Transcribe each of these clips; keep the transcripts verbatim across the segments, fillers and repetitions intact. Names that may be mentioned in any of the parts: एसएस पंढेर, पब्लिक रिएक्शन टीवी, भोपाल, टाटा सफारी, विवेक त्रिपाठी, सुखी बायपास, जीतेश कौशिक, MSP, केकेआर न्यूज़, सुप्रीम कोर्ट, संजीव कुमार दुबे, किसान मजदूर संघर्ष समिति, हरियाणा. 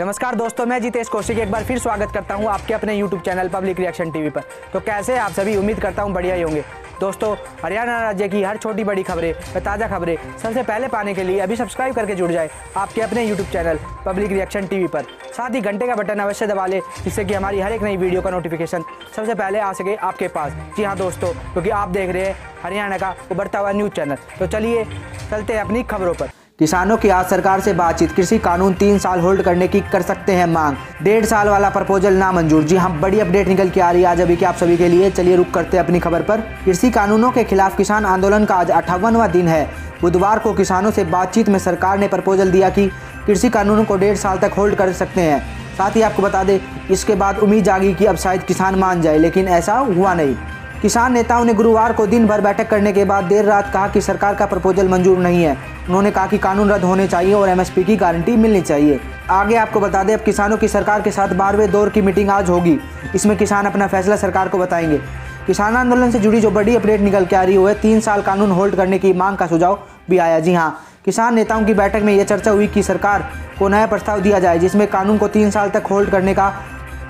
नमस्कार दोस्तों, मैं जीतेश कौशिक एक बार फिर स्वागत करता हूं आपके अपने YouTube channel पब्लिक रिएक्शन टीवी पर। तो कैसे आप सभी, उम्मीद करता हूं बढ़िया ही होंगे। दोस्तों, हरियाणा राज्य की हर छोटी बड़ी खबरें व ताज़ा खबरें सबसे पहले पाने के लिए अभी सब्सक्राइब करके जुड़ जाए आपके अपने YouTube channel पब्लिक रिएक्शन टीवी पर। साथ ही घंटे का बटन अवश्य दबा लें, जिससे कि हमारी हर एक नई वीडियो का नोटिफिकेशन सबसे पहले आ सके आपके पास। जी हाँ दोस्तों, क्योंकि आप देख रहे हैं हरियाणा का उभरता हुआ न्यूज़ चैनल। तो चलिए चलते हैं अपनी खबरों पर। किसानों की आज सरकार से बातचीत, कृषि कानून तीन साल होल्ड करने की कर सकते हैं मांग, डेढ़ साल वाला प्रपोजल नामंजूर। जी हाँ, बड़ी अपडेट निकल के आ रही है आज अभी के आप सभी के लिए। चलिए रुक करते हैं अपनी खबर पर। कृषि कानूनों के खिलाफ किसान आंदोलन का आज अट्ठावनवा दिन है। बुधवार को किसानों से बातचीत में सरकार ने प्रपोजल दिया कि कृषि कानूनों को डेढ़ साल तक होल्ड कर सकते हैं। साथ ही आपको बता दें, इसके बाद उम्मीद जागी कि अब शायद किसान मान जाए, लेकिन ऐसा हुआ नहीं। किसान नेताओं ने गुरुवार को दिन भर बैठक करने के बाद देर रात कहा कि सरकार का प्रपोजल मंजूर नहीं है। उन्होंने कहा कि कानून रद्द होने चाहिए और एमएसपी की गारंटी मिलनी चाहिए। आगे आपको बता दें, अब किसानों की सरकार के साथ बारहवें दौर की मीटिंग आज होगी। इसमें किसान अपना फैसला सरकार को बताएंगे। किसान आंदोलन से जुड़ी जो बड़ी अपडेट निकल के आ रही है, तीन साल कानून होल्ड करने की मांग का सुझाव भी आया। जी हाँ, किसान नेताओं की बैठक में यह चर्चा हुई कि सरकार को नया प्रस्ताव दिया जाए, जिसमें कानून को तीन साल तक होल्ड करने का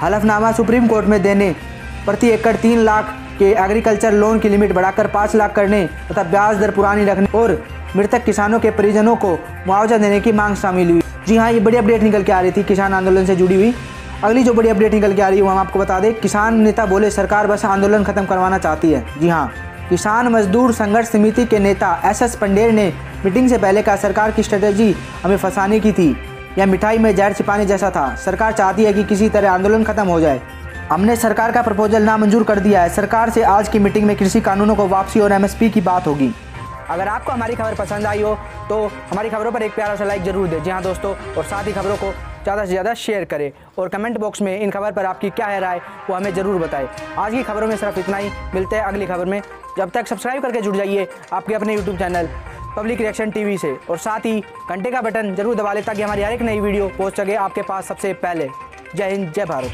हलफनामा सुप्रीम कोर्ट में देने, प्रति एकड़ तीन लाख के एग्रीकल्चर लोन की लिमिट बढ़ाकर पाँच लाख करने तथा ब्याज दर पुरानी रखने और मृतक किसानों के परिजनों को मुआवजा देने की मांग शामिल हुई। जी हाँ, ये बड़ी अपडेट निकल के आ रही थी किसान आंदोलन से जुड़ी हुई। अगली जो बड़ी अपडेट निकल के आ रही है, वो हम आपको बता दें, किसान नेता बोले सरकार बस आंदोलन खत्म करवाना चाहती है। जी हाँ, किसान मजदूर संघर्ष समिति के नेता एसएस पंढेर ने मीटिंग से पहले कहा, सरकार की स्ट्रेटेजी हमें फंसाने की थी, यह मिठाई में जहर छिपाने जैसा था। सरकार चाहती है कि किसी तरह आंदोलन खत्म हो जाए। हमने सरकार का प्रपोजल नामंजूर कर दिया है। सरकार से आज की मीटिंग में कृषि कानूनों को वापसी और एमएसपी की बात होगी। अगर आपको हमारी खबर पसंद आई हो तो हमारी खबरों पर एक प्यारा सा लाइक जरूर दें। जी हाँ दोस्तों, और साथ ही खबरों को ज़्यादा से ज़्यादा शेयर करें और कमेंट बॉक्स में इन खबर पर आपकी क्या है राय, वो हमें ज़रूर बताएं। आज की खबरों में सिर्फ इतना ही, मिलते हैं अगली खबर में। जब तक सब्सक्राइब करके जुड़ जाइए आपके अपने YouTube channel पब्लिक रिएक्शन टीवी से, और साथ ही घंटे का बटन जरूर दबा लें ताकि हमारी हर एक नई वीडियो पहुँच सके आपके पास सबसे पहले। जय हिंद, जय भारत।